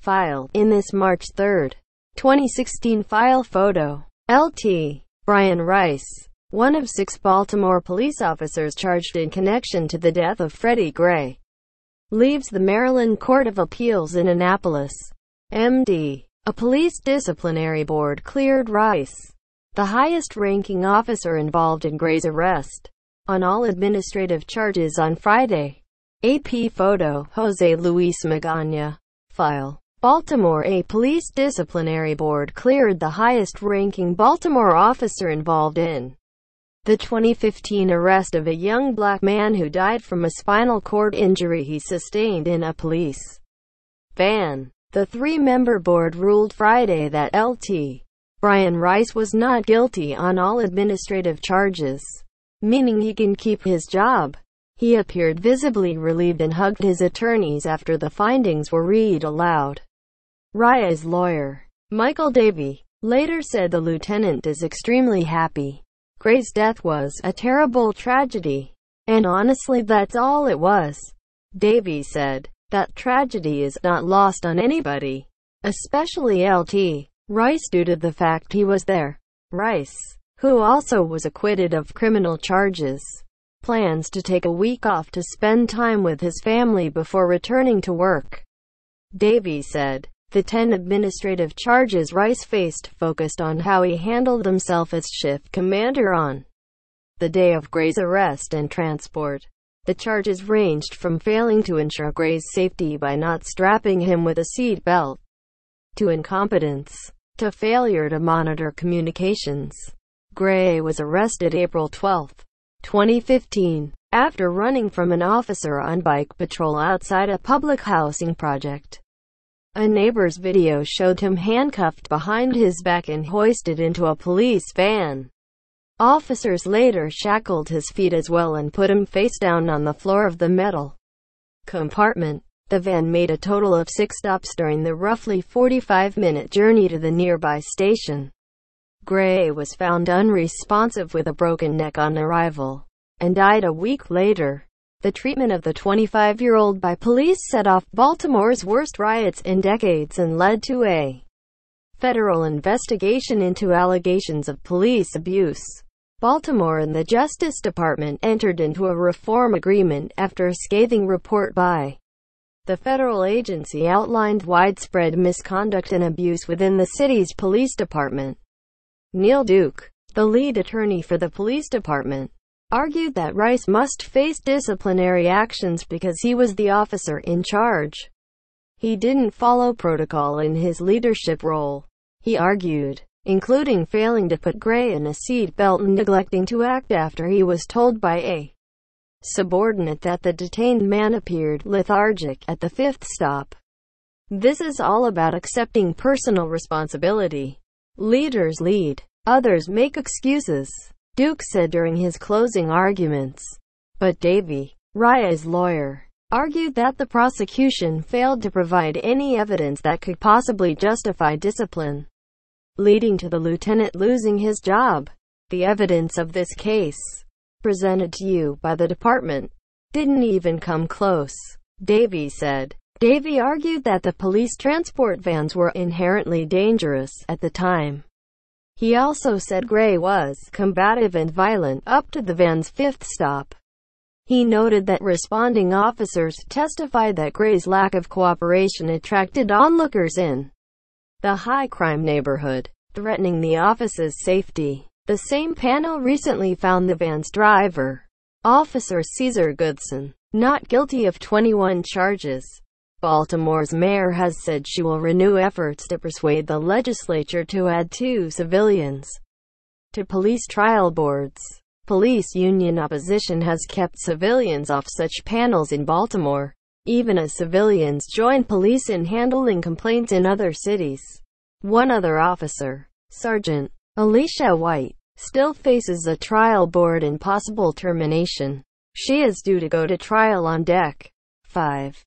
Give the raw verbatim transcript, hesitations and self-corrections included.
filed in this March third, twenty sixteen file photo. L T Brian Rice, one of six Baltimore police officers charged in connection to the death of Freddie Gray, leaves the Maryland Court of Appeals in Annapolis. M D A police disciplinary board cleared Rice, the highest-ranking officer involved in Gray's arrest, on all administrative charges on Friday. A P Photo, Jose Luis Magana. File. Baltimore. A police disciplinary board cleared the highest-ranking Baltimore officer involved in the twenty fifteen arrest of a young black man who died from a spinal cord injury he sustained in a police van. The three-member board ruled Friday that L T Brian Rice was not guilty on all administrative charges, meaning he can keep his job. He appeared visibly relieved and hugged his attorneys after the findings were read aloud. Rice's lawyer, Michael Davey, later said the lieutenant is extremely happy. Gray's death was a terrible tragedy, and honestly that's all it was, Davey said. That tragedy is not lost on anybody, especially L T Rice, due to the fact he was there. Rice, who also was acquitted of criminal charges, plans to take a week off to spend time with his family before returning to work. Davey said, the ten administrative charges Rice faced focused on how he handled himself as shift commander on the day of Gray's arrest and transport. The charges ranged from failing to ensure Gray's safety by not strapping him with a seat belt, to incompetence, to failure to monitor communications. Gray was arrested April twelfth, twenty fifteen, after running from an officer on bike patrol outside a public housing project. A neighbor's video showed him handcuffed behind his back and hoisted into a police van. Officers later shackled his feet as well and put him face down on the floor of the metal compartment. The van made a total of six stops during the roughly forty-five minute journey to the nearby station. Gray was found unresponsive with a broken neck on arrival, and died a week later. The treatment of the twenty-five-year-old by police set off Baltimore's worst riots in decades and led to a federal investigation into allegations of police abuse. Baltimore and the Justice Department entered into a reform agreement after a scathing report by the federal agency outlined widespread misconduct and abuse within the city's police department. Neil Duke, the lead attorney for the police department, argued that Rice must face disciplinary actions because he was the officer in charge. He didn't follow protocol in his leadership role, he argued, including failing to put Gray in a seat belt and neglecting to act after he was told by a subordinate that the detained man appeared lethargic at the fifth stop. This is all about accepting personal responsibility. Leaders lead, others make excuses, Duke said during his closing arguments. But Davey, Rice's lawyer, argued that the prosecution failed to provide any evidence that could possibly justify discipline, leading to the lieutenant losing his job. The evidence of this case, presented to you by the department, didn't even come close, Davey said. Davey argued that the police transport vans were inherently dangerous at the time. He also said Gray was combative and violent up to the van's fifth stop. He noted that responding officers testified that Gray's lack of cooperation attracted onlookers in the high-crime neighborhood, threatening the office's safety. The same panel recently found the van's driver, Officer Caesar Goodson, not guilty of twenty-one charges. Baltimore's mayor has said she will renew efforts to persuade the legislature to add two civilians to police trial boards. Police union opposition has kept civilians off such panels in Baltimore, even as civilians join police in handling complaints in other cities. One other officer, Sergeant Alicia White, still faces a trial board and possible termination. She is due to go to trial on Deck five.